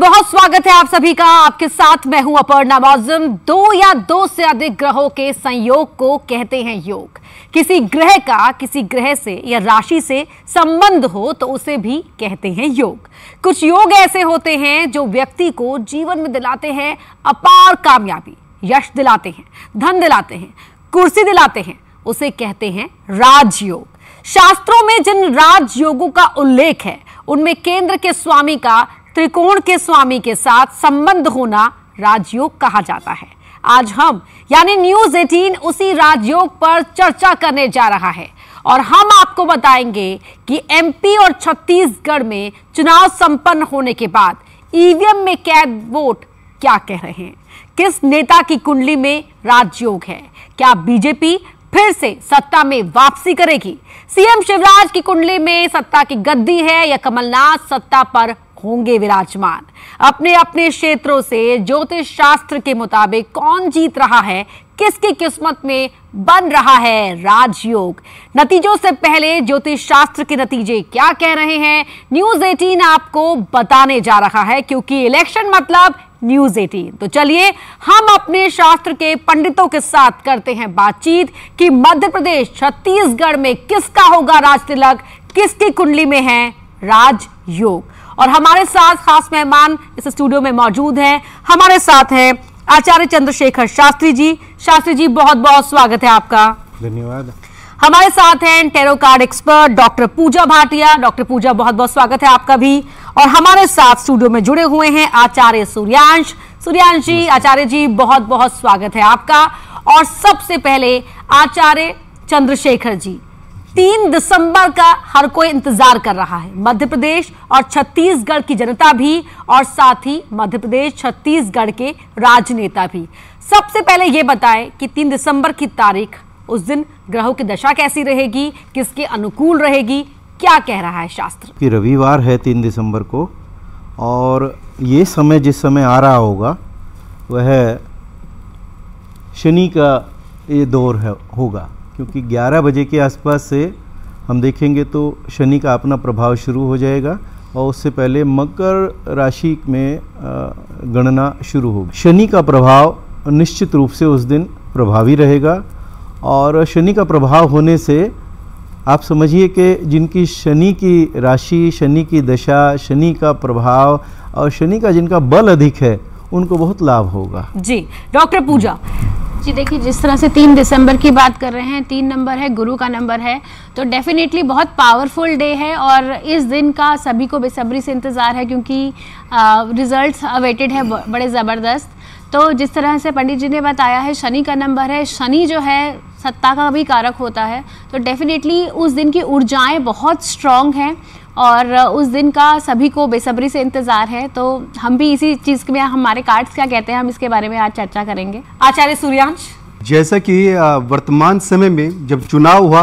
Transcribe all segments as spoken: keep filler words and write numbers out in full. बहुत स्वागत है आप सभी का। आपके साथ मैं हूं अपर्णा भावज। दो या दो से अधिक ग्रहों के संयोग को कहते हैं योग। किसी ग्रह का किसी ग्रह से या राशि से संबंध हो तो उसे भी कहते हैं योग। कुछ योग ऐसे होते हैं जो व्यक्ति को जीवन में दिलाते हैं अपार कामयाबी, यश दिलाते हैं, धन दिलाते हैं, कुर्सी दिलाते हैं, उसे कहते हैं राजयोग। शास्त्रों में जिन राजयोगों का उल्लेख है उनमें केंद्र के स्वामी का त्रिकोण के स्वामी के साथ संबंध होना राजयोग कहा जाता है। आज हम यानी न्यूज अठारह उसी राजयोग पर चर्चा करने जा रहा है और हम आपको बताएंगे कि एमपी और छत्तीसगढ़ में चुनाव संपन्न होने के बाद ईवीएम में कैद वोट क्या कह रहे हैं, किस नेता की कुंडली में राजयोग है, क्या बीजेपी फिर से सत्ता में वापसी करेगी, सीएम शिवराज की कुंडली में सत्ता की गद्दी है या कमलनाथ सत्ता पर होंगे विराजमान, अपने अपने क्षेत्रों से ज्योतिष शास्त्र के मुताबिक कौन जीत रहा है, किसकी किस्मत में बन रहा है राजयोग। नतीजों से पहले ज्योतिष शास्त्र के नतीजे क्या कह रहे हैं न्यूज अठारह आपको बताने जा रहा है, क्योंकि इलेक्शन मतलब न्यूज अठारह। तो चलिए हम अपने शास्त्र के पंडितों के साथ करते हैं बातचीत कि मध्य प्रदेश छत्तीसगढ़ में किसका होगा राजतिलक, किसकी कुंडली में है राजयोग। और हमारे साथ खास मेहमान इस स्टूडियो में मौजूद हैं। हमारे साथ हैं आचार्य चंद्रशेखर शास्त्री जी। शास्त्री जी बहुत बहुत स्वागत है आपका, धन्यवाद। हमारे साथ हैं tarot card expert doctor Pooja Bhatia. Doctor Pooja बहुत बहुत स्वागत है आपका भी। और हमारे साथ स्टूडियो में जुड़े हुए हैं आचार्य सूर्यांश। सूर्यांश जी, आचार्य जी बहुत बहुत स्वागत है आपका। और सबसे पहले आचार्य चंद्रशेखर जी, तीन दिसंबर का हर कोई इंतजार कर रहा है, मध्य प्रदेश और छत्तीसगढ़ की जनता भी और साथ ही मध्य प्रदेश छत्तीसगढ़ के राजनेता भी। सबसे पहले ये बताएं कि तीन दिसंबर की तारीख, उस दिन ग्रहों की दशा कैसी रहेगी, किसके अनुकूल रहेगी, क्या कह रहा है शास्त्र। कि रविवार है तीन दिसंबर को और ये समय जिस समय आ रहा होगा वह शनि का ये दौर है होगा, क्योंकि ग्यारह बजे के आसपास से हम देखेंगे तो शनि का अपना प्रभाव शुरू हो जाएगा और उससे पहले मकर राशि में गणना शुरू होगी। शनि का प्रभाव निश्चित रूप से उस दिन प्रभावी रहेगा और शनि का प्रभाव होने से आप समझिए कि जिनकी शनि की राशि, शनि की दशा, शनि का प्रभाव और शनि का जिनका बल अधिक है उनको बहुत लाभ होगा। जी डॉक्टर पूजा जी, देखिए जिस तरह से तीन दिसंबर की बात कर रहे हैं, तीन नंबर है, गुरु का नंबर है, तो डेफिनेटली बहुत पावरफुल डे है और इस दिन का सभी को बेसब्री से इंतज़ार है क्योंकि रिजल्ट्स अवेटेड है बड़े ज़बरदस्त। तो जिस तरह से पंडित जी ने बताया है शनि का नंबर है, शनि जो है सत्ता का भी कारक होता है, तो डेफिनेटली उस दिन की ऊर्जाएँ बहुत स्ट्रॉन्ग हैं और उस दिन का सभी को बेसब्री से इंतज़ार है। तो हम भी इसी चीज़ में हमारे कार्ड्स क्या कहते हैं, हम इसके बारे में आज चर्चा करेंगे। आचार्य सूर्यांश, जैसा कि वर्तमान समय में जब चुनाव हुआ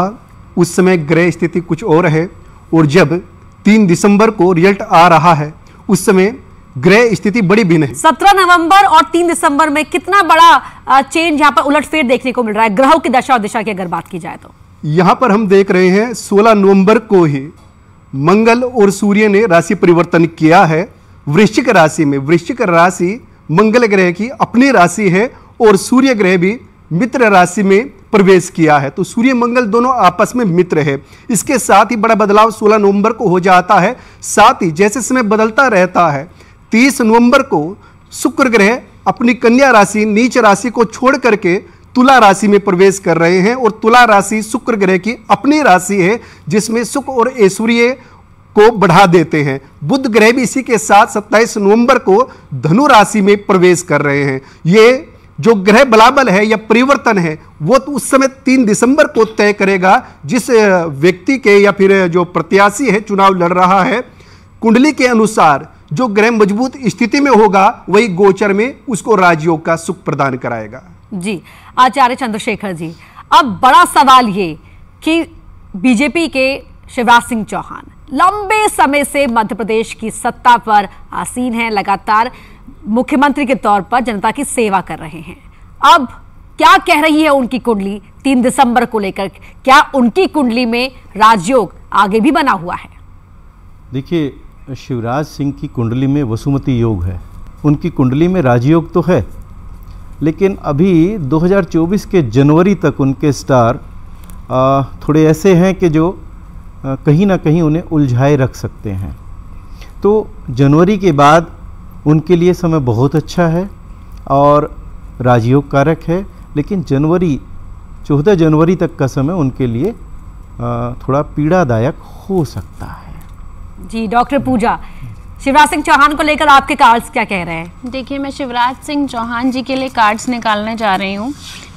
उस समय ग्रह स्थिति कुछ और है और जब तीन दिसंबर को रिजल्ट आ रहा है उस समय ग्रह स्थिति बड़ी भिन्न है। सत्रह नवंबर और तीन दिसंबर में कितना बड़ा चेंज यहाँ पर उलटफेर देखने को मिल रहा है ग्रहों की दशा और दिशा की अगर बात की जाए तो। यहाँ पर हम देख रहे हैं सोलह नवम्बर को ही मंगल और सूर्य ने राशि परिवर्तन किया है वृश्चिक राशि में। वृश्चिक राशि मंगल ग्रह की अपनी राशि है और सूर्य ग्रह भी मित्र राशि में प्रवेश किया है, तो सूर्य मंगल दोनों आपस में मित्र है। इसके साथ ही बड़ा बदलाव सोलह नवंबर को हो जाता है। साथ ही जैसे समय बदलता रहता है, तीस नवंबर को शुक्र ग्रह अपनी कन्या राशि नीच राशि को छोड़ करके तुला राशि में प्रवेश कर रहे हैं और तुला राशि शुक्र ग्रह की अपनी राशि है जिसमें सुख और ऐश्वर्य को बढ़ा देते हैं। बुध ग्रह भी इसी के साथ सत्ताईस नवंबर को धनु राशि में प्रवेश कर रहे हैं। ये जो ग्रह बलाबल है या परिवर्तन है वो तो उस समय तीन दिसंबर को तय करेगा जिस व्यक्ति के या फिर जो प्रत्याशी है चुनाव लड़ रहा है कुंडली के अनुसार जो ग्रह मजबूत स्थिति में होगा वही गोचर में उसको राजयोग का सुख प्रदान कराएगा। जी आचार्य चंद्रशेखर जी, अब बड़ा सवाल ये कि बीजेपी के शिवराज सिंह चौहान लंबे समय से मध्य प्रदेश की सत्ता पर आसीन हैं, लगातार मुख्यमंत्री के तौर पर जनता की सेवा कर रहे हैं। अब क्या कह रही है उनकी कुंडली तीन दिसंबर को लेकर, क्या उनकी कुंडली में राजयोग आगे भी बना हुआ है? देखिए शिवराज सिंह की कुंडली में वसुमती योग है, उनकी कुंडली में राजयोग तो है, लेकिन अभी दो हज़ार चौबीस के जनवरी तक उनके स्टार थोड़े ऐसे हैं कि जो कहीं ना कहीं उन्हें उलझाए रख सकते हैं। तो जनवरी के बाद उनके लिए समय बहुत अच्छा है और राजयोग कारक है, लेकिन जनवरी चौदह जनवरी तक का समय उनके लिए थोड़ा पीड़ादायक हो सकता है। जी डॉक्टर पूजा, शिवराज सिंह चौहान को लेकर आपके कार्ड्स क्या कह रहे हैं? देखिए, मैं शिवराज सिंह चौहान जी के लिए कार्ड्स निकालने जा रही हूँ,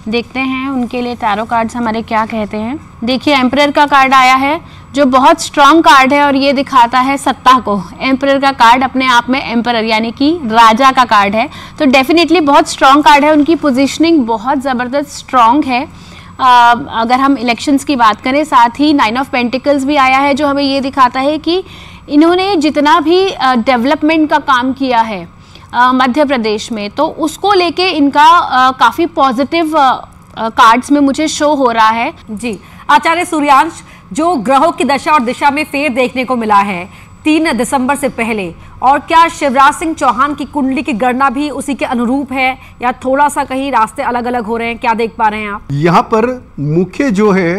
देखते हैं उनके लिए टैरो कार्ड्स हमारे क्या कहते हैं। देखिए, एम्परर का कार्ड आया है जो बहुत स्ट्रांग कार्ड है और ये दिखाता है सत्ता को। एम्परर का कार्ड अपने आप में एम्परर यानी कि राजा का कार्ड है, तो डेफिनेटली बहुत स्ट्रांग कार्ड है, उनकी पोजीशनिंग बहुत ज़बरदस्त स्ट्रांग है। आ, अगर हम इलेक्शंस की बात करें, साथ ही नाइन ऑफ पेंटिकल्स भी आया है जो हमें ये दिखाता है कि इन्होंने जितना भी डेवलपमेंट का काम किया है मध्य प्रदेश में, तो उसको लेके इनका काफ़ी पॉजिटिव कार्ड्स में मुझे शो हो रहा है। जी आचार्य सूर्यांश, जो ग्रहों की दशा और दिशा में फेर देखने को मिला है तीन दिसंबर से पहले, और क्या शिवराज सिंह चौहान की कुंडली की गणना भी उसी के अनुरूप है या थोड़ा सा कहीं रास्ते अलग अलग हो रहे हैं, क्या देख पा रहे हैं आप? यहाँ पर मुख्य जो है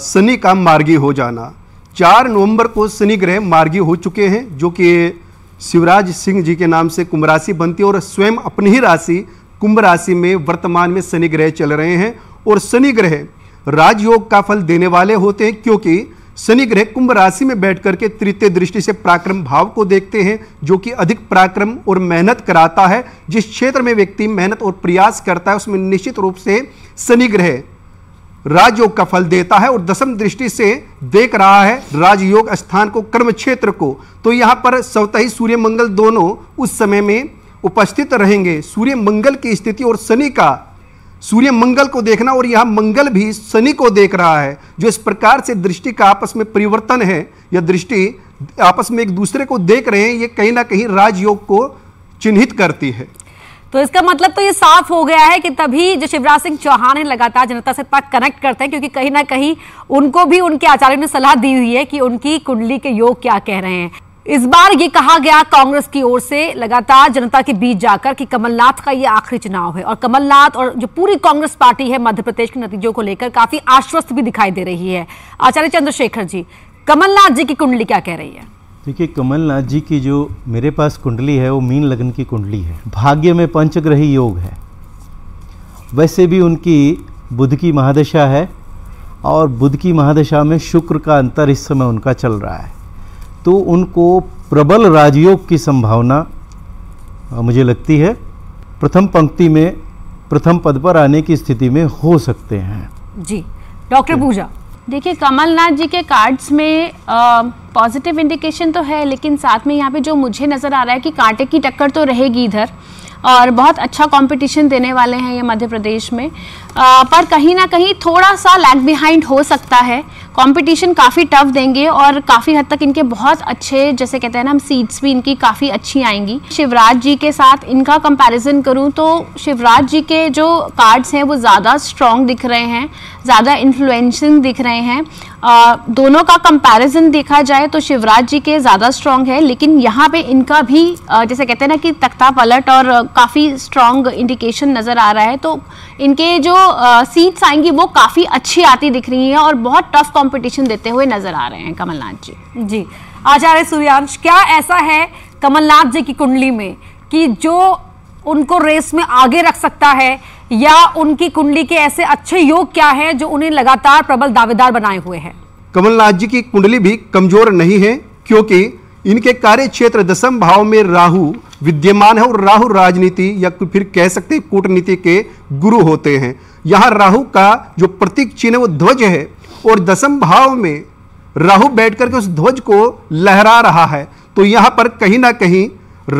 शनि का मार्गी हो जाना, चार नवंबर को शनि ग्रह मार्गी हो चुके हैं जो कि शिवराज सिंह जी के नाम से कुंभ राशि बनती है और स्वयं अपनी ही राशि कुंभ राशि में वर्तमान में शनि ग्रह चल रहे हैं और शनि ग्रह राजयोग का फल देने वाले होते हैं, क्योंकि शनि ग्रह कुंभ राशि में बैठ करके तृतीय दृष्टि से पराक्रम भाव को देखते हैं जो कि अधिक पराक्रम और मेहनत कराता है। जिस क्षेत्र में व्यक्ति मेहनत और प्रयास करता है उसमें निश्चित रूप से शनि ग्रह राजयोग का फल देता है और दशम दृष्टि से देख रहा है राजयोग स्थान को, कर्म क्षेत्र को। तो यहाँ पर सवतही सूर्य मंगल दोनों उस समय में उपस्थित रहेंगे। सूर्य मंगल की स्थिति और शनि का, सूर्य मंगल को देखना और यहाँ मंगल भी शनि को देख रहा है, जो इस प्रकार से दृष्टि का आपस में परिवर्तन है, यह दृष्टि आपस में एक दूसरे को देख रहे हैं, ये कहीं ना कहीं राजयोग को चिन्हित करती है। तो इसका मतलब तो ये साफ हो गया है कि तभी जो शिवराज सिंह चौहान हैं लगातार जनता से इतना कनेक्ट करते हैं क्योंकि कहीं ना कहीं उनको भी उनके आचार्यों ने सलाह दी हुई है कि उनकी कुंडली के योग क्या कह रहे हैं। इस बार ये कहा गया कांग्रेस की ओर से लगातार जनता के बीच जाकर कि कमलनाथ का ये आखिरी चुनाव है, और कमलनाथ और जो पूरी कांग्रेस पार्टी है मध्य प्रदेश के नतीजों को लेकर काफी आश्वस्त भी दिखाई दे रही है। आचार्य चंद्रशेखर जी, कमलनाथ जी की कुंडली क्या कह रही है? देखिए, कमलनाथ जी की जो मेरे पास कुंडली है वो मीन लग्न की कुंडली है, भाग्य में पंचग्रही योग है, वैसे भी उनकी बुध की महादशा है और बुध की महादशा में शुक्र का अंतर इस समय उनका चल रहा है, तो उनको प्रबल राजयोग की संभावना मुझे लगती है। प्रथम पंक्ति में प्रथम पद पर आने की स्थिति में हो सकते हैं। जी डॉक्टर पूजा, देखिए कमलनाथ जी के कार्ड्स में पॉजिटिव इंडिकेशन तो है, लेकिन साथ में यहाँ पे जो मुझे नज़र आ रहा है कि कांटे की टक्कर तो रहेगी इधर, और बहुत अच्छा कंपटीशन देने वाले हैं ये मध्य प्रदेश में, आ, पर कहीं ना कहीं थोड़ा सा लैग बिहाइंड हो सकता है। कंपटीशन काफ़ी टफ देंगे और काफ़ी हद तक इनके बहुत अच्छे, जैसे कहते हैं ना हम, सीट्स भी इनकी काफ़ी अच्छी आएंगी। शिवराज जी के साथ इनका कंपैरिजन करूं तो शिवराज जी के जो कार्ड्स हैं वो ज़्यादा स्ट्रॉन्ग दिख रहे हैं, ज़्यादा इन्फ्लुएंसिंग दिख रहे हैं। आ, दोनों का कंपैरिजन देखा जाए तो शिवराज जी के ज़्यादा स्ट्रॉन्ग है, लेकिन यहाँ पे इनका भी जैसे कहते हैं ना कि तख्ता पलट और काफ़ी स्ट्रॉन्ग इंडिकेशन नज़र आ रहा है, तो इनके जो सीट्स आएंगी वो काफ़ी अच्छी आती दिख रही हैं और बहुत टफ कंपटीशन देते हुए नज़र आ रहे हैं कमलनाथ जी। जी आचार्य सूर्यांश, क्या ऐसा है कमलनाथ जी की कुंडली में कि जो उनको रेस में आगे रख सकता है, या उनकी कुंडली के ऐसे अच्छे योग क्या हैं जो उन्हें लगातार प्रबल दावेदार बनाए हुए हैं? कमलनाथ जी की कुंडली भी कमजोर नहीं है, क्योंकि इनके कार्य क्षेत्र दशम भाव में राहु विद्यमान है और राहु राजनीति या फिर कह सकते हैं कूटनीति के गुरु होते हैं। यहाँ राहु का जो प्रतीक चिन्ह वो ध्वज है और दशम भाव में राहु बैठ करके उस ध्वज को लहरा रहा है, तो यहाँ पर कहीं ना कहीं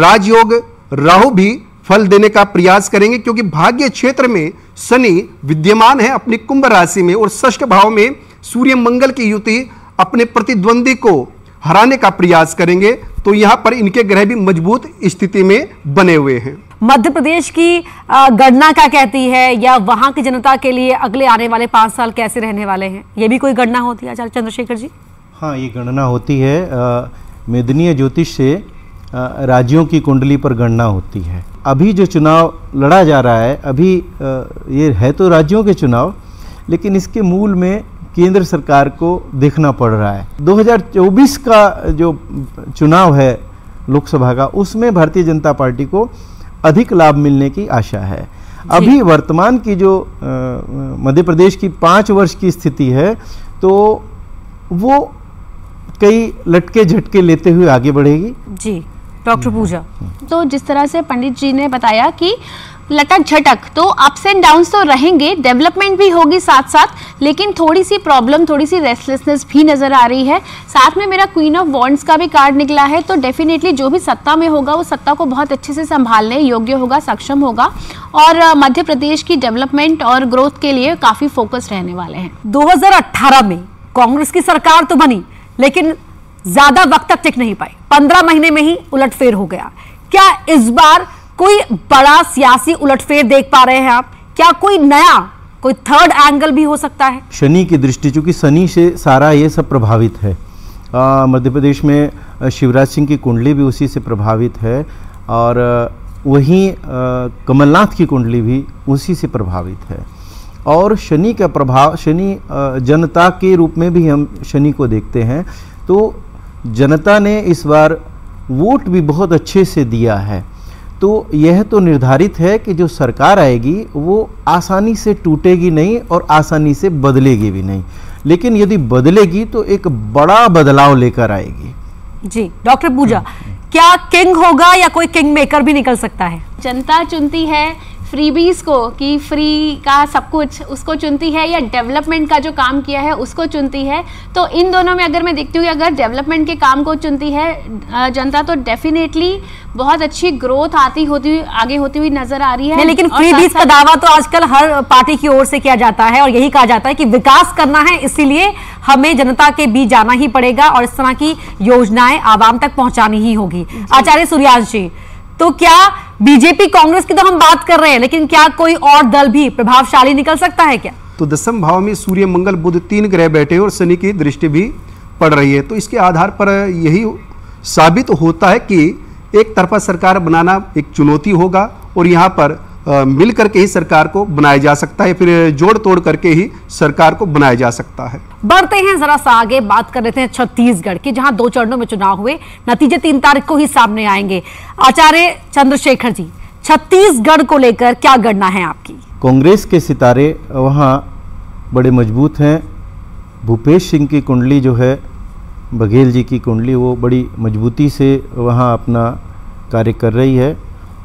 राजयोग राहु भी फल देने का प्रयास करेंगे, क्योंकि भाग्य क्षेत्र में शनि विद्यमान है अपनी कुंभ राशि में और षष्ठ भाव में सूर्य मंगल की युति अपने प्रतिद्वंदी को हराने का प्रयास करेंगे, तो यहाँ पर इनके ग्रह भी मजबूत स्थिति में बने हुए हैं। मध्य प्रदेश की गणना क्या कहती है, या वहाँ की जनता के लिए अगले आने वाले पाँच साल कैसे रहने वाले हैं, ये भी कोई गणना होती है आचार्य चंद्रशेखर जी? हाँ, ये गणना होती है। मेदिनीय ज्योतिष से राज्यों की कुंडली पर गणना होती है। अभी जो चुनाव लड़ा जा रहा है, अभी ये है तो राज्यों के चुनाव, लेकिन इसके मूल में केंद्र सरकार को देखना पड़ रहा है। दो हज़ार चौबीस का जो चुनाव है लोकसभा का, उसमें भारतीय जनता पार्टी को अधिक लाभ मिलने की आशा है। अभी वर्तमान की जो मध्य प्रदेश की पाँच वर्ष की स्थिति है, तो वो कई लटके झटके लेते हुए आगे बढ़ेगी। जी डॉक्टर पूजा, तो जिस तरह से पंडित जी ने बताया कि लटक झटक तो अप्स एंड डाउन्स तो रहेंगे, डेवलपमेंट भी होगी साथ साथ, लेकिन थोड़ी सी प्रॉब्लम, थोड़ी सी रेस्टलेसनेस भी नज़र आ रही है। साथ में मेरा क्वीन ऑफ वॉन्ड्स का भी कार्ड निकला है, तो डेफिनेटली जो भी सत्ता में होगा वो सत्ता को बहुत अच्छे से संभालने योग्य होगा, सक्षम होगा और मध्य प्रदेश की डेवलपमेंट और ग्रोथ के लिए काफ़ी फोकस रहने वाले हैं। दो हज़ार अट्ठारह में कांग्रेस की सरकार तो बनी, लेकिन ज़्यादा वक्त तक टिक नहीं पाई, पंद्रह महीने में ही उलटफेर हो गया। क्या इस बार कोई बड़ा सियासी उलटफेर देख पा रहे हैं आप? क्या कोई नया, कोई थर्ड एंगल भी हो सकता है? शनि की दृष्टि, चूंकि शनि से सारा ये सब प्रभावित है, मध्य प्रदेश में शिवराज सिंह की कुंडली भी उसी से प्रभावित है और वहीं कमलनाथ की कुंडली भी उसी से प्रभावित है। और शनि का प्रभाव, शनि जनता के रूप में भी हम शनि को देखते हैं, तो जनता ने इस बार वोट भी बहुत अच्छे से दिया है। तो यह तो निर्धारित है कि जो सरकार आएगी वो आसानी से टूटेगी नहीं और आसानी से बदलेगी भी नहीं, लेकिन यदि बदलेगी तो एक बड़ा बदलाव लेकर आएगी। जी डॉक्टर पूजा, क्या किंग होगा या कोई किंग मेकर भी निकल सकता है? जनता चुनती है फ्रीबीज को कि फ्री का सब कुछ, उसको चुनती है, या डेवलपमेंट का जो काम किया है उसको चुनती है। तो इन दोनों में अगर मैं देखती हूँ कि अगर डेवलपमेंट के काम को चुनती है जनता तो डेफिनेटली बहुत अच्छी ग्रोथ आती होती हुई आगे होती हुई नजर आ रही है। लेकिन फ्रीबीज का दावा तो आजकल हर पार्टी की ओर से किया जाता है और यही कहा जाता है कि विकास करना है, इसीलिए हमें जनता के बीच जाना ही पड़ेगा और इस तरह की योजनाएं आवाम तक पहुँचानी ही होगी। आचार्य सूर्यांश जी, तो क्या बीजेपी कांग्रेस की तो हम बात कर रहे हैं, लेकिन क्या कोई और दल भी प्रभावशाली निकल सकता है क्या? तो दसम भाव में सूर्य, मंगल, बुध तीन ग्रह बैठे और शनि की दृष्टि भी पड़ रही है, तो इसके आधार पर यही साबित होता है कि एक तरफा सरकार बनाना एक चुनौती होगा और यहाँ पर आ, मिल करके ही सरकार को बनाया जा सकता है, फिर जोड़ तोड़ करके ही सरकार को बनाया जा सकता है। बढ़ते हैं जरा सा आगे, बात कर लेते हैं छत्तीसगढ़ की, जहां दो चरणों में चुनाव हुए, नतीजे तीन तारीख को ही सामने आएंगे। आचार्य चंद्रशेखर जी, छत्तीसगढ़ को लेकर क्या गणना है आपकी? कांग्रेस के सितारे वहाँ बड़े मजबूत हैं, भूपेश सिंह की कुंडली जो है, बघेल जी की कुंडली, वो बड़ी मजबूती से वहाँ अपना कार्य कर रही है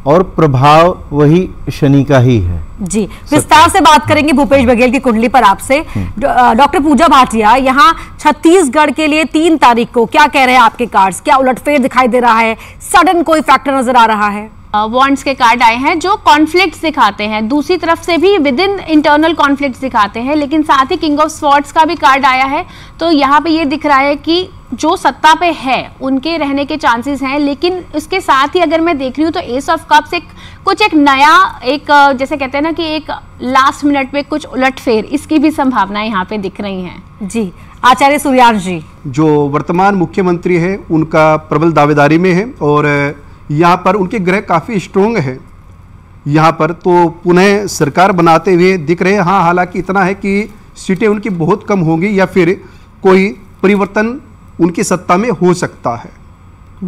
और प्रभाव वही शनि का ही है। जी विस्तार से बात करेंगे भूपेश बघेल की कुंडली पर आपसे। डॉक्टर पूजा भाटिया, यहाँ छत्तीसगढ़ के लिए तीन तारीख को क्या कह रहे हैं आपके कार्ड्स? क्या उलटफेर दिखाई दे रहा है, सडन कोई फैक्टर नजर आ रहा है? वॉन्ट्स के कार्ड आए हैं जो कॉन्फ्लिक्ट्स दिखाते हैं, दूसरी तरफ से भी विद इन इंटरनल कॉन्फ्लिक्ट्स दिखाते हैं, लेकिन साथ ही किंग ऑफ स्वॉर्ड्स का भी कार्ड आया है। तो यहाँ पे ये दिख रहा है कि जो सत्ता पे है उनके रहने के चांसेस हैं, लेकिन उसके साथ ही अगर मैं देख रही हूँ तो एस ऑफ कप्स एक कुछ एक नया, एक जैसे कहते हैं ना कि एक लास्ट मिनट में कुछ उलटफेर, इसकी भी संभावना यहाँ पे दिख रही है। जी आचार्य सूर्यांश जी, जो वर्तमान मुख्यमंत्री है उनका प्रबल दावेदारी में है और यहाँ पर उनके ग्रह काफ़ी स्ट्रोंग है यहाँ पर, तो पुनः सरकार बनाते हुए दिख रहे हैं। हाँ हालांकि इतना है कि सीटें उनकी बहुत कम होंगी या फिर कोई परिवर्तन उनकी सत्ता में हो सकता है।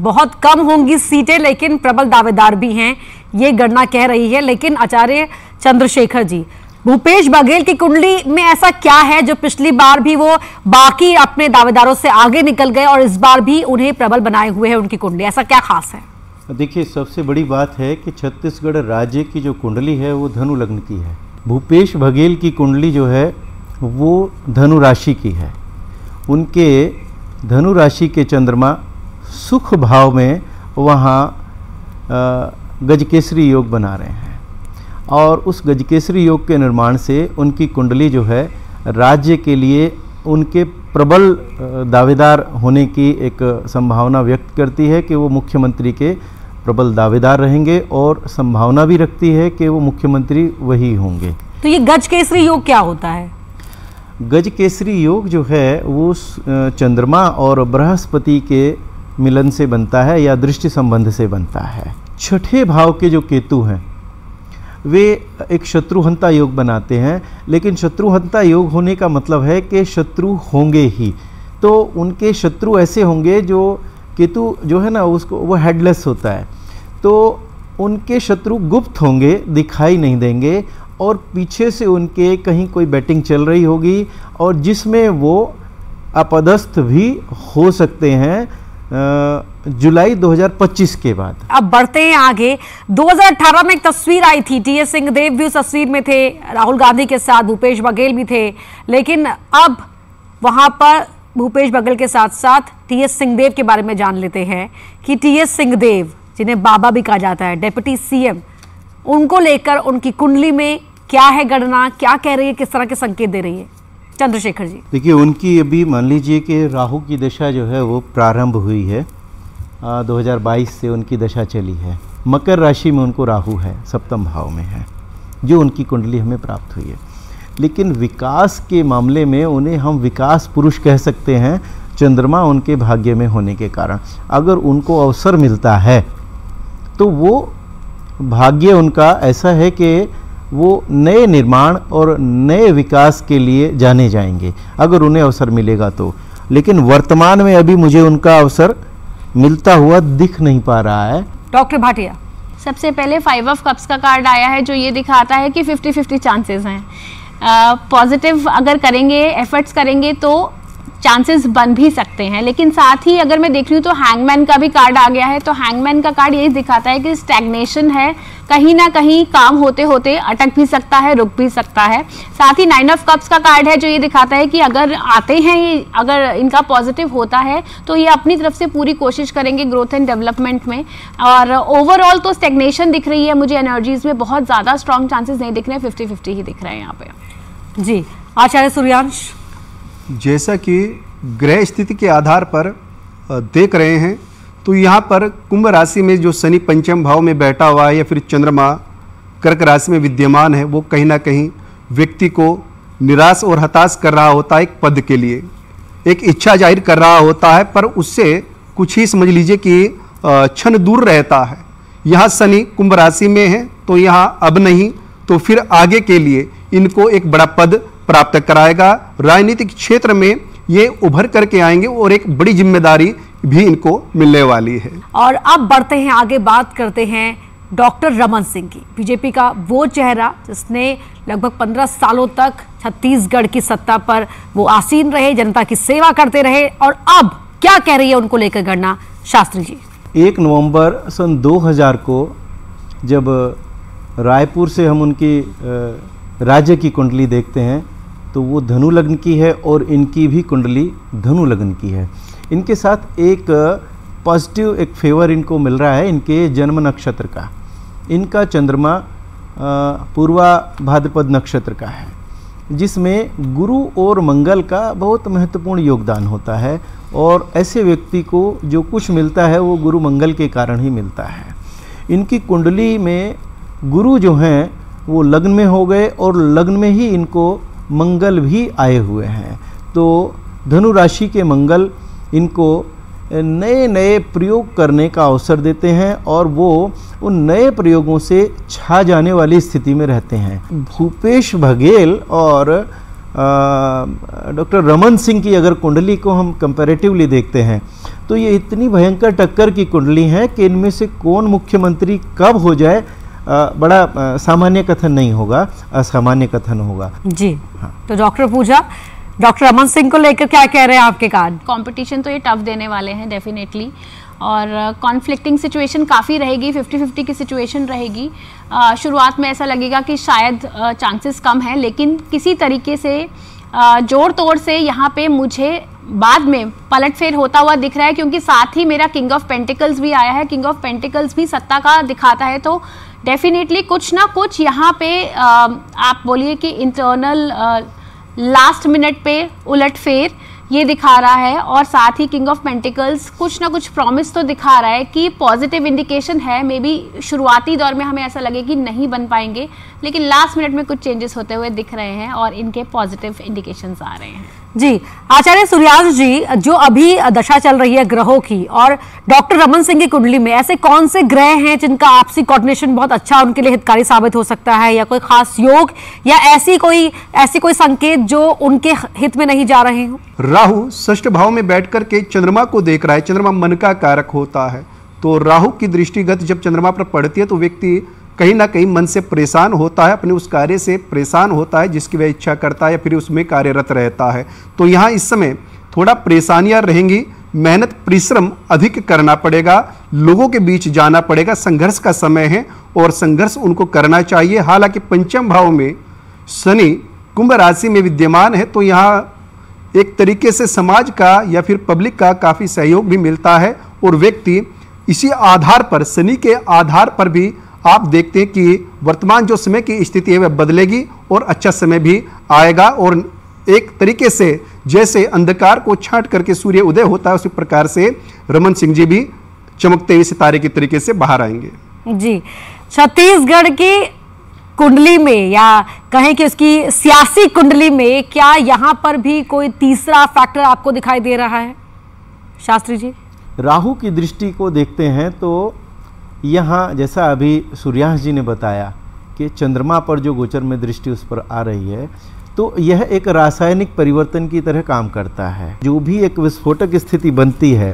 बहुत कम होंगी सीटें, लेकिन प्रबल दावेदार भी हैं, ये गणना कह रही है। लेकिन आचार्य चंद्रशेखर जी, भूपेश बघेल की कुंडली में ऐसा क्या है जो पिछली बार भी वो बाकी अपने दावेदारों से आगे निकल गए और इस बार भी उन्हें प्रबल बनाए हुए है उनकी कुंडली, ऐसा क्या खास है? देखिए सबसे बड़ी बात है कि छत्तीसगढ़ राज्य की जो कुंडली है वो धनु लग्न की है। भूपेश बघेल की कुंडली जो है वो धनु राशि की है, उनके धनु राशि के चंद्रमा सुख भाव में वहाँ गजकेसरी योग बना रहे हैं और उस गजकेसरी योग के निर्माण से उनकी कुंडली जो है राज्य के लिए उनके प्रबल दावेदार होने की एक संभावना व्यक्त करती है कि वो मुख्यमंत्री के प्रबल दावेदार रहेंगे और संभावना भी रखती है कि वो मुख्यमंत्री वही होंगे। तो ये गज केसरी योग क्या होता है? गज केसरी योग जो है वो चंद्रमा और बृहस्पति के मिलन से बनता है या दृष्टि संबंध से बनता है। छठे भाव के जो केतु हैं वे एक शत्रुहंता योग बनाते हैं, लेकिन शत्रुहंता योग होने का मतलब है कि शत्रु होंगे ही, तो उनके शत्रु ऐसे होंगे जो केतु जो है ना उसको वो हेडलेस होता है, तो उनके शत्रु गुप्त होंगे, दिखाई नहीं देंगे और पीछे से उनके कहीं कोई बैटिंग चल रही होगी और जिसमें वो अपदस्थ भी हो सकते हैं जुलाई दो हज़ार पच्चीस के बाद। अब बढ़ते हैं आगे। दो हज़ार अठारह में एक तस्वीर आई थी, टीएस सिंहदेव भी उस तस्वीर में थे, राहुल गांधी के साथ भूपेश बघेल भी थे, लेकिन अब वहां पर भूपेश बघेल के साथ साथ टीएस सिंहदेव के बारे में जान लेते हैं कि टीएस सिंहदेव जिन्हें बाबा भी कहा जाता है, डेप्यूटी सीएम, उनको लेकर उनकी कुंडली में क्या है गणना, क्या कह रही है, किस तरह के संकेत दे रही है चंद्रशेखर जी? देखिए उनकी अभी मान लीजिए कि राहु की दशा जो है वो प्रारंभ हुई है, आ, दो हज़ार बाईस से उनकी दशा चली है, मकर राशि में उनको राहु है, सप्तम भाव में है, जो उनकी कुंडली हमें प्राप्त हुई है। लेकिन विकास के मामले में उन्हें हम विकास पुरुष कह सकते हैं, चंद्रमा उनके भाग्य में होने के कारण। अगर उनको अवसर मिलता है तो वो भाग्य उनका ऐसा है कि वो नए निर्माण और नए विकास के लिए जाने जाएंगे अगर उन्हें अवसर मिलेगा तो। लेकिन वर्तमान में अभी मुझे उनका अवसर मिलता हुआ दिख नहीं पा रहा है। डॉक्टर भाटिया, सबसे पहले फाइव ऑफ कप्स का कार्ड आया है जो ये दिखाता है कि फिफ्टी फिफ्टी चांसेस हैं। पॉजिटिव अगर करेंगे, एफर्ट्स करेंगे तो चांसेस बन भी सकते हैं, लेकिन साथ ही अगर मैं देख रही हूँ तो हैंगमैन का भी कार्ड आ गया है। तो हैंगमैन का कार्ड यही दिखाता है कि स्टैग्नेशन है, कहीं ना कहीं काम होते होते अटक भी सकता है, रुक भी सकता है। साथ ही नाइन ऑफ कप्स का कार्ड है जो ये दिखाता है कि अगर आते हैं ये, अगर इनका पॉजिटिव होता है तो ये अपनी तरफ से पूरी कोशिश करेंगे ग्रोथ एंड डेवलपमेंट में। और ओवरऑल तो स्टैग्नेशन दिख रही है मुझे, एनर्जीज में बहुत ज़्यादा स्ट्रॉन्ग चांसेस नहीं दिख रहे हैं, फिफ्टी फिफ्टी ही दिख रहे हैं यहाँ पे। जी आचार्य सूर्यांश, जैसा कि ग्रह स्थिति के आधार पर देख रहे हैं तो यहाँ पर कुंभ राशि में जो शनि पंचम भाव में बैठा हुआ है या फिर चंद्रमा कर्क राशि में विद्यमान है, वो कहीं ना कहीं व्यक्ति को निराश और हताश कर रहा होता है। एक पद के लिए एक इच्छा जाहिर कर रहा होता है पर उससे कुछ ही समझ लीजिए कि क्षण दूर रहता है। यहाँ शनि कुंभ राशि में है तो यहाँ अब नहीं तो फिर आगे के लिए इनको एक बड़ा पद प्राप्त कराएगा। राजनीतिक क्षेत्र में ये उभर करके आएंगे और एक बड़ी जिम्मेदारी भी इनको मिलने वाली है। और अब बढ़ते हैं आगे, बात करते हैं डॉक्टर रमन सिंह की, बीजेपी का वो चेहरा जिसने लगभग पंद्रह सालों तक छत्तीसगढ़ की सत्ता पर वो आसीन रहे, जनता की सेवा करते रहे, और अब क्या कह रही है उनको लेकर गणना शास्त्री जी? एक नवम्बर सन दो हजार को जब रायपुर से हम उनकी राज्य की कुंडली देखते हैं तो वो धनु लग्न की है और इनकी भी कुंडली धनु लग्न की है। इनके साथ एक पॉजिटिव एक फेवर इनको मिल रहा है इनके जन्म नक्षत्र का। इनका चंद्रमा पूर्वा भाद्रपद नक्षत्र का है जिसमें गुरु और मंगल का बहुत महत्वपूर्ण योगदान होता है और ऐसे व्यक्ति को जो कुछ मिलता है वो गुरु मंगल के कारण ही मिलता है। इनकी कुंडली में गुरु जो हैं वो लग्न में हो गए और लग्न में ही इनको मंगल भी आए हुए हैं, तो धनु राशि के मंगल इनको नए नए प्रयोग करने का अवसर देते हैं और वो उन नए प्रयोगों से छा जाने वाली स्थिति में रहते हैं। भूपेश बघेल और डॉक्टर रमन सिंह की अगर कुंडली को हम कंपैरेटिवली देखते हैं तो ये इतनी भयंकर टक्कर की कुंडली है कि इनमें से कौन मुख्यमंत्री कब हो जाए आ, बड़ा आ, सामान्य कथन नहीं होगा, असामान्य कथन होगा। जी हाँ। तो डॉक्टर पूजा, डॉक्टर अमन सिंह को लेकर क्या कह रहे हैं आपके कार्ड? कंपटीशन तो ये टफ देने वाले हैं डेफिनेटली, और कॉन्फ्लिक्टिंग uh, सिचुएशन काफ़ी रहेगी, फिफ्टी फिफ्टी की सिचुएशन रहेगी। uh, शुरुआत में ऐसा लगेगा कि शायद चांसेस uh, कम हैं, लेकिन किसी तरीके से uh, जोड़ तोड़ से यहाँ पे मुझे बाद में पलटफेर होता हुआ दिख रहा है, क्योंकि साथ ही मेरा किंग ऑफ पेंटिकल्स भी आया है। किंग ऑफ पेंटिकल्स भी सत्ता का दिखाता है, तो डेफिनेटली कुछ ना कुछ यहाँ पे आ, आप बोलिए कि इंटरनल लास्ट मिनट पे उलटफेर ये दिखा रहा है। और साथ ही किंग ऑफ पेंटिकल्स कुछ ना कुछ प्रॉमिस तो दिखा रहा है कि पॉजिटिव इंडिकेशन है। मे बी शुरुआती दौर में हमें ऐसा लगे कि नहीं बन पाएंगे, लेकिन लास्ट मिनट में कुछ चेंजेस होते हुए दिख रहे हैं और इनके पॉजिटिव इंडिकेशंस आ रहे हैं। जी आचार्य सूर्यांश जी, जो अभी दशा चल रही है ग्रहों की और डॉक्टर रमन सिंह की कुंडली में, ऐसे कौन से ग्रह हैं जिनका आपसी कोऑर्डिनेशन बहुत अच्छा उनके लिए हितकारी साबित हो सकता है, या कोई खास योग या ऐसी कोई ऐसी कोई संकेत जो उनके हित में नहीं जा रहे हो? राहु षष्ठ भाव में बैठ करके चंद्रमा को देख रहा है। चंद्रमा मन का कारक होता है, तो राहु की दृष्टिगत जब चंद्रमा पर पड़ती है तो व्यक्ति कहीं ना कहीं मन से परेशान होता है, अपने उस कार्य से परेशान होता है जिसकी वह इच्छा करता है या फिर उसमें कार्यरत रहता है। तो यहाँ इस समय थोड़ा परेशानियाँ रहेंगी, मेहनत परिश्रम अधिक करना पड़ेगा, लोगों के बीच जाना पड़ेगा, संघर्ष का समय है और संघर्ष उनको करना चाहिए। हालांकि पंचम भाव में शनि कुंभ राशि में विद्यमान है, तो यहाँ एक तरीके से समाज का या फिर पब्लिक का काफ़ी सहयोग भी मिलता है और व्यक्ति इसी आधार पर, शनि के आधार पर भी आप देखते हैं कि वर्तमान जो समय की स्थिति है वह बदलेगी और अच्छा समय भी आएगा। और एक तरीके से जैसे अंधकार को छांट करके सूर्य उदय होता है, उसी प्रकार से रमन सिंह जी भी चमकते हुए सितारे के तरीके से बाहर आएंगे। जी, छत्तीसगढ़ की कुंडली में या कहें कि उसकी सियासी कुंडली में, क्या यहाँ पर भी कोई तीसरा फैक्टर आपको दिखाई दे रहा है शास्त्री जी? राहु की दृष्टि को देखते हैं तो यहाँ जैसा अभी सूर्यांश जी ने बताया कि चंद्रमा पर जो गोचर में दृष्टि उस पर आ रही है, तो यह एक रासायनिक परिवर्तन की तरह काम करता है। जो भी एक विस्फोटक स्थिति बनती है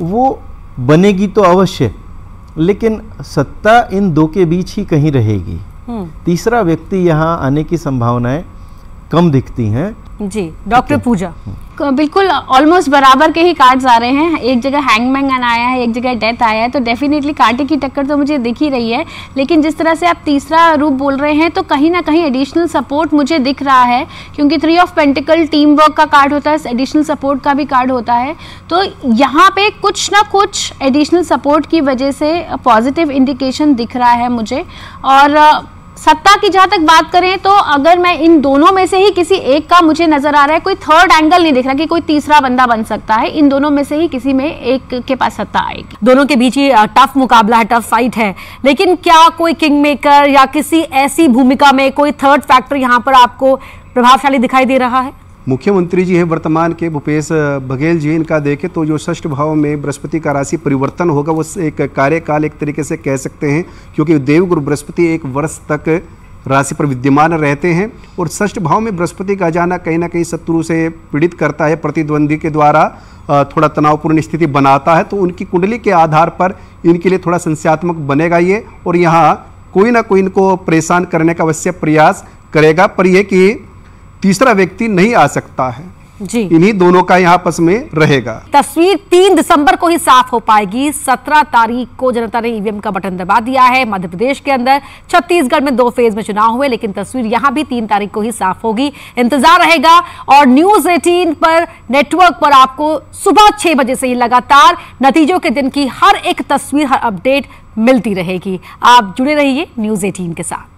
वो बनेगी तो अवश्य, लेकिन सत्ता इन दो के बीच ही कहीं रहेगी, तीसरा व्यक्ति यहाँ आने की संभावनाएं कम दिखती हैं। जी डॉक्टर पूजा, बिल्कुल ऑलमोस्ट बराबर के ही कार्ड्स आ रहे हैं। एक जगह हैंगमैन आया है, एक जगह डेथ आया है, तो डेफिनेटली कांटे की टक्कर तो मुझे दिख ही रही है। लेकिन जिस तरह से आप तीसरा रूप बोल रहे हैं तो कहीं ना कहीं एडिशनल सपोर्ट मुझे दिख रहा है, क्योंकि three of pentacle team work का कार्ड होता है, एडिशनल सपोर्ट का भी कार्ड होता है, तो यहाँ पे कुछ ना कुछ एडिशनल सपोर्ट की वजह से पॉजिटिव इंडिकेशन दिख रहा है मुझे। और सत्ता की जहाँ तक बात करें तो अगर मैं इन दोनों में से ही किसी एक का मुझे नजर आ रहा है, कोई थर्ड एंगल नहीं दिख रहा कि कोई तीसरा बंदा बन सकता है, इन दोनों में से ही किसी में एक के पास सत्ता आएगी। दोनों के बीच ही टफ मुकाबला है, टफ फाइट है, लेकिन क्या कोई किंग मेकर या किसी ऐसी भूमिका में कोई थर्ड फैक्टर यहाँ पर आपको प्रभावशाली दिखाई दे रहा है? मुख्यमंत्री जी हैं वर्तमान के भूपेश बघेल जी, इनका देखें तो जो षष्ठ भाव में बृहस्पति का राशि परिवर्तन होगा वो एक कार्यकाल एक तरीके से कह सकते हैं, क्योंकि देवगुरु बृहस्पति एक वर्ष तक राशि पर विद्यमान रहते हैं और षष्ठ भाव में बृहस्पति का जाना कहीं ना कहीं शत्रु से पीड़ित करता है, प्रतिद्वंदी के द्वारा थोड़ा तनावपूर्ण स्थिति बनाता है। तो उनकी कुंडली के आधार पर इनके लिए थोड़ा संशयात्मक बनेगा ये, और यहाँ कोई ना कोई इनको परेशान करने का अवश्य प्रयास करेगा, पर यह कि तीसरा व्यक्ति नहीं आ सकता है जी। इन्हीं दोनों का यहाँ आपस में रहेगा। तस्वीर तीन दिसंबर को ही साफ हो पाएगी। सत्रह तारीख को जनता ने ईवीएम का बटन दबा दिया है। मध्य प्रदेश के अंदर, छत्तीसगढ़ में दो फेज में चुनाव हुए, लेकिन तस्वीर यहाँ भी तीन तारीख को ही साफ होगी। इंतजार रहेगा। और न्यूज अठारह पर, नेटवर्क पर आपको सुबह छह बजे से ही लगातार नतीजों के दिन की हर एक तस्वीर, हर अपडेट मिलती रहेगी। आप जुड़े रहिए न्यूज अठारह के साथ।